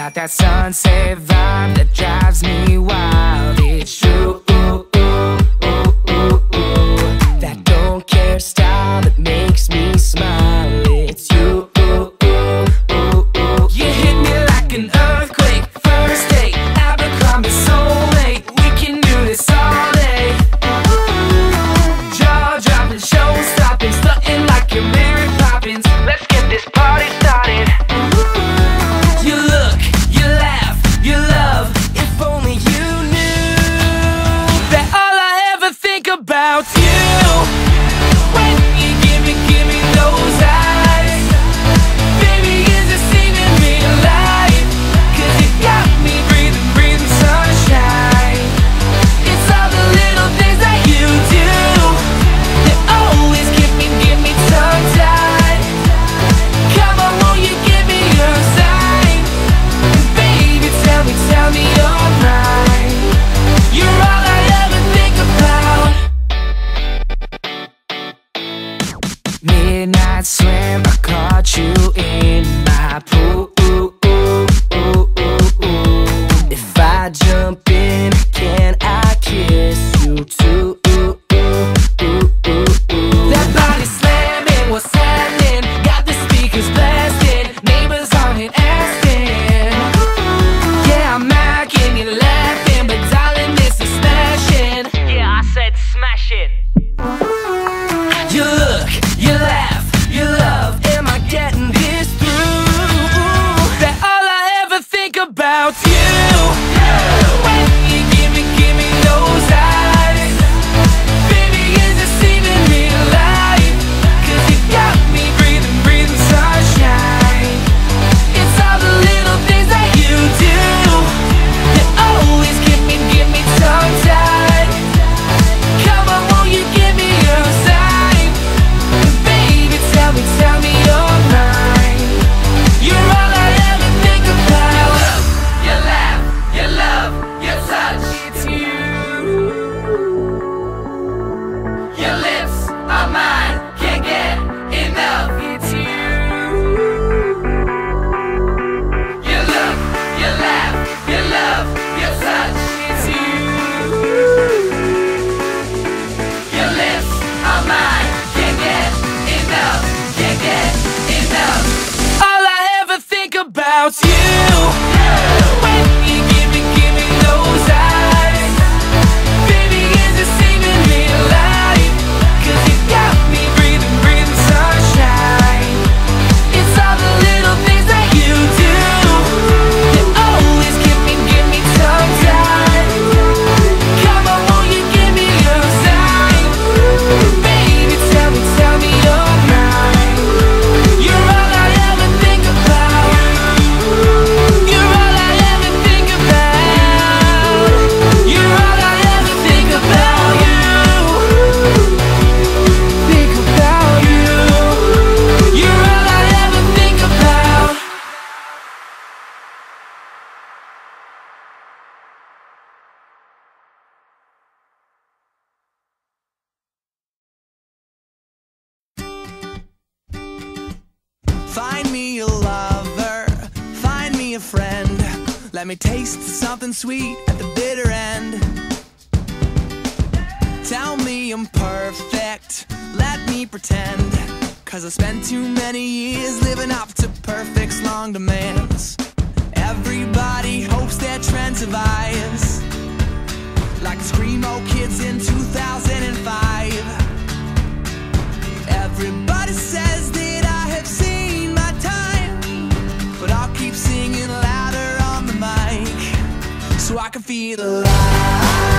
Got that sunset vibe that drives me wild. It's true, that don't care style that makes me smile. It's you. You hit me like an earthquake. First date, I've become your soulmate. We can do this all day. Jaw dropping, show stopping, stunting like you're Mary Poppins. Let's get this party started. About you, when you give me those eyes. Baby, is this saving me alive? 'Cause you got me breathing, breathing sunshine. It's all the little things that you do that always give me tongue-tied. Come on, won't you give me your sign? Baby, tell me you're mine. You're all I ever think about. Midnight swim, I caught you in my pool. If I jump in, can I kiss you too? That body slamming, what's happening? Got the speakers blasting, neighbors on it asking. Yeah, I'm macking, you're laughing, but darling, this is smashing. Yeah, I said smashing. You look, you laugh, you love. Am I getting this through? That all I ever think about you. When you give me those eyes. Baby, is this even real life? 'Cause you got me breathing, breathing sunshine. It's all the little things that you do that always give me tongue-tied. Come on, won't you give me your sign? Tell me you're mine. You're all I ever think about. You laugh, you love, you touch. It's you. Your lips are mine. Can't get enough. It's you. You look, you laugh, you love, you touch. It's you. Your lips are mine. Can't get enough. All I ever think about you. When you give me those eyes. Baby, is this even real life? 'Cause you got me breathing, breathing sunshine. It's all the little things that you do that always give me tongue-tied. Come on, won't you give me your sign? Baby, tell me you're mine. Find me a lover, find me a friend. Let me taste something sweet at the bitter end. Tell me I'm perfect, let me pretend. 'Cause I spent too many years living up to perfect's long demands. Everybody hopes their trend survives, like screamo kids in 2005. Everybody says that I have seen time, but I'll keep singing louder on the mic so I can feel alive.